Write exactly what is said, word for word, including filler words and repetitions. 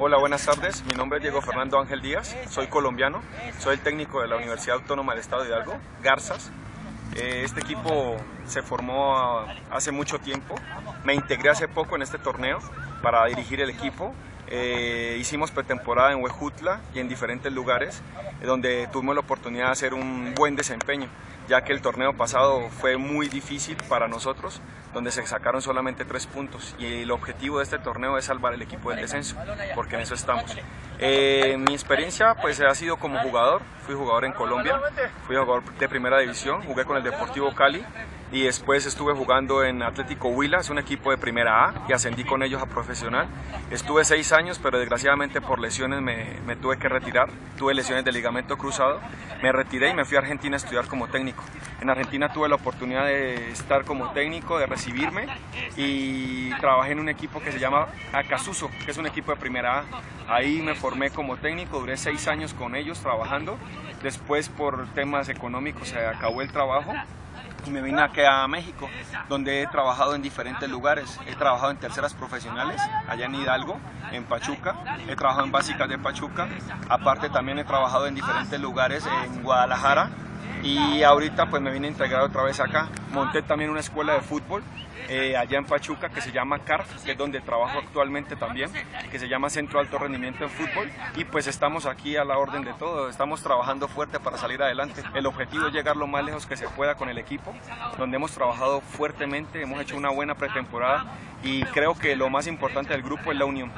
Hola, buenas tardes. Mi nombre es Diego Fernando Ángel Díaz, soy colombiano, soy el técnico de la Universidad Autónoma del Estado de Hidalgo, Garzas. Este equipo se formó hace mucho tiempo, me integré hace poco en este torneo para dirigir el equipo. Eh, hicimos pretemporada en Huejutla y en diferentes lugares donde tuvimos la oportunidad de hacer un buen desempeño, ya que el torneo pasado fue muy difícil para nosotros, donde se sacaron solamente tres puntos y el objetivo de este torneo es salvar el equipo del descenso, porque en eso estamos. Eh, mi experiencia pues ha sido como jugador, fui jugador en Colombia, fui jugador de primera división, jugué con el Deportivo Cali y después estuve jugando en Atlético Huila, es un equipo de primera A y ascendí con ellos a profesional. Estuve seis años, pero desgraciadamente por lesiones me, me tuve que retirar, tuve lesiones de ligamento cruzado, me retiré y me fui a Argentina a estudiar como técnico. En Argentina tuve la oportunidad de estar como técnico, de recibirme y trabajé en un equipo que se llama Acasuso, que es un equipo de primera A. Ahí me formé como técnico, duré seis años con ellos trabajando, después por temas económicos se acabó el trabajo. Y me vine aquí a México, donde he trabajado en diferentes lugares. He trabajado en terceras profesionales, allá en Hidalgo, en Pachuca. He trabajado en básicas de Pachuca. Aparte también he trabajado en diferentes lugares en Guadalajara. Y ahorita pues me vine a integrar otra vez acá. Monté también una escuela de fútbol eh, allá en Pachuca que se llama C A R, que es donde trabajo actualmente también, que se llama Centro de Alto Rendimiento de Fútbol. Y pues estamos aquí a la orden de todo, estamos trabajando fuerte para salir adelante. El objetivo es llegar lo más lejos que se pueda con el equipo, donde hemos trabajado fuertemente, hemos hecho una buena pretemporada y creo que lo más importante del grupo es la unión.